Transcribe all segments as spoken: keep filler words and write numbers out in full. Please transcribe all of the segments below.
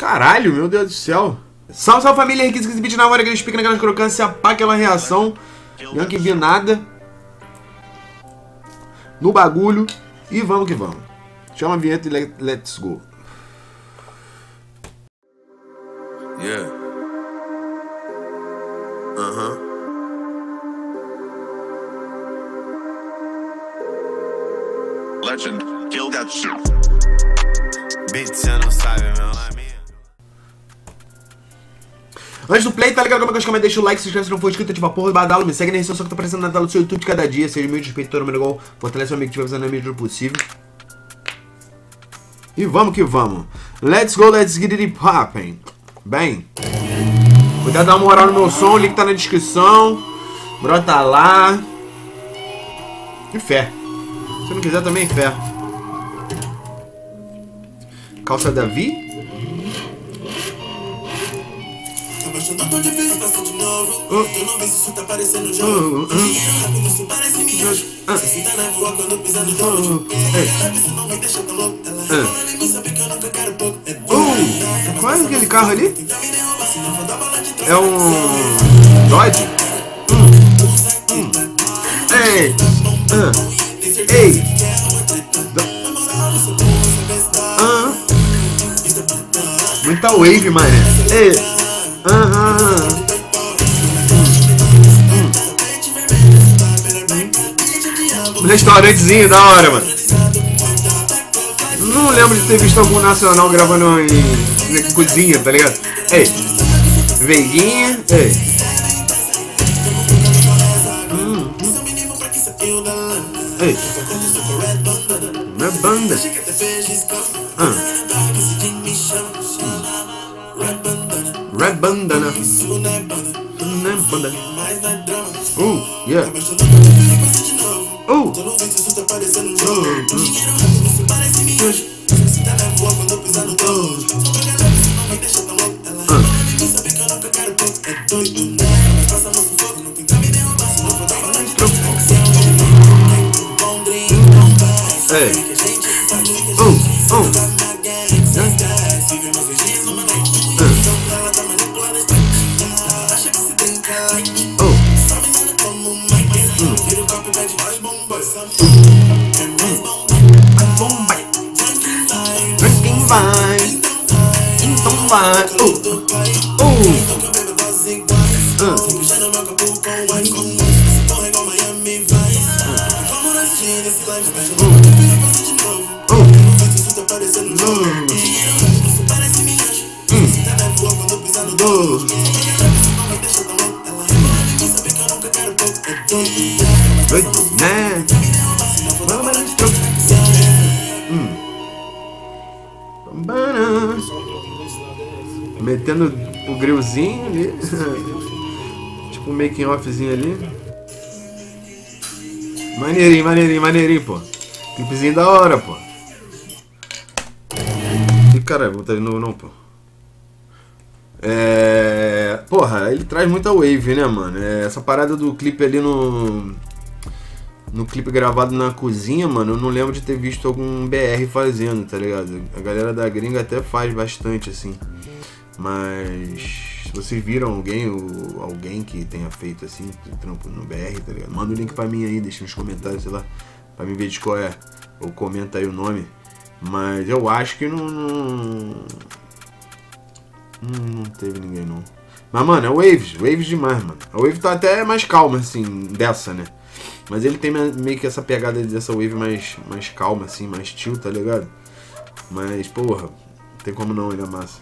Caralho, meu Deus do céu. Salve, salve família, requisitos e beat na hora, aqueles piques naquelas crocâncias, pá, aquela reação. Não que vi nada. No bagulho. E vamos que vamos. Chama a vinheta e let, let's go. Yeah. Aham. Uh-huh. Legend, kill that shit. Bitch, você não sabe, meu nome. Antes do play, tá ligado como é que eu escamei? Deixa o like, se inscreve se não for inscrito, ativa a porra do badalo, me segue na rede social que tá aparecendo na tela do seu YouTube de cada dia. Seja meio despeito, todo mundo igual, fortalece o amigo que estiver fazendo a medida do possível. E vamos que vamos. Let's go, let's get it popping. Bem, cuidado, dá uma moral no meu som, o link tá na descrição. Brota lá. E fé. Se não quiser também, fé. Calça Davi. Qual é aquele carro ali? É um Dodge? Ei! Ei! Muita wave, mano. Ei! Aham, uh aham. -huh. Hum. Hum. Um restaurantezinho da hora, mano. Não lembro de ter visto algum nacional gravando em, em cozinha, tá ligado? Ei, veiguinha, ei. Hum. Ei. Minha banda. Hum. Red bandana. Red bandana. Uh, yeah. Uh. Hey. Uh, uh. Vai, uh, uh, metendo o grillzinho ali. Tipo um making offzinho ali. Maneirinho, maneirinho, maneirinho, pô. Clipezinho da hora, pô. E caralho, vou botar de novo não, pô. É... Porra, ele traz muita wave, né, mano? É, essa parada do clipe ali no... No clipe gravado na cozinha, mano, eu não lembro de ter visto algum B R fazendo, tá ligado? A galera da gringa até faz bastante, assim. Mas se vocês viram alguém, ou alguém que tenha feito assim, trampo no B R, tá ligado? Manda o link pra mim aí, deixa nos comentários, sei lá, pra mim ver de qual é, ou comenta aí o nome. Mas eu acho que não... Não, não teve ninguém, não. Mas, mano, é Waves, Waves demais, mano. A Wave tá até mais calma, assim, dessa, né? Mas ele tem meio que essa pegada dessa Wave mais, mais calma, assim, mais chill, tá ligado? Mas, porra, não tem como não, ele é massa.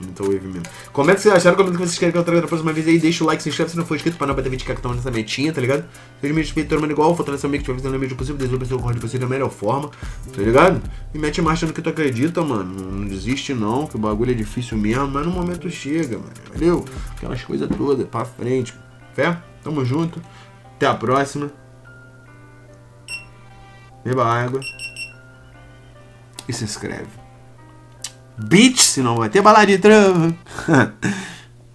Muita wave mesmo. Como é que vocês acharam? Comenta o que vocês querem que eu traga da próxima vez aí. Deixa o like, se inscreve se não for inscrito pra não bater vídeo que tá nessa metinha, tá ligado? Seja me respeito, todo mundo igual, fortalece amigo que estiver fazendo a medida possível, desenvolve seu corpo de você da melhor forma, tá ligado? E mete marcha no que tu acredita, mano. Não desiste não, que o bagulho é difícil mesmo, mas no momento chega, mano. Valeu? Aquelas coisas todas, pra frente. Fé? Tamo junto. Até a próxima. Beba água. E se inscreve. Beach, senão vai ter balada de trama.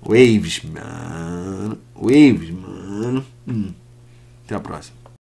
Waves, mano. Waves, mano. Hum. Até a próxima.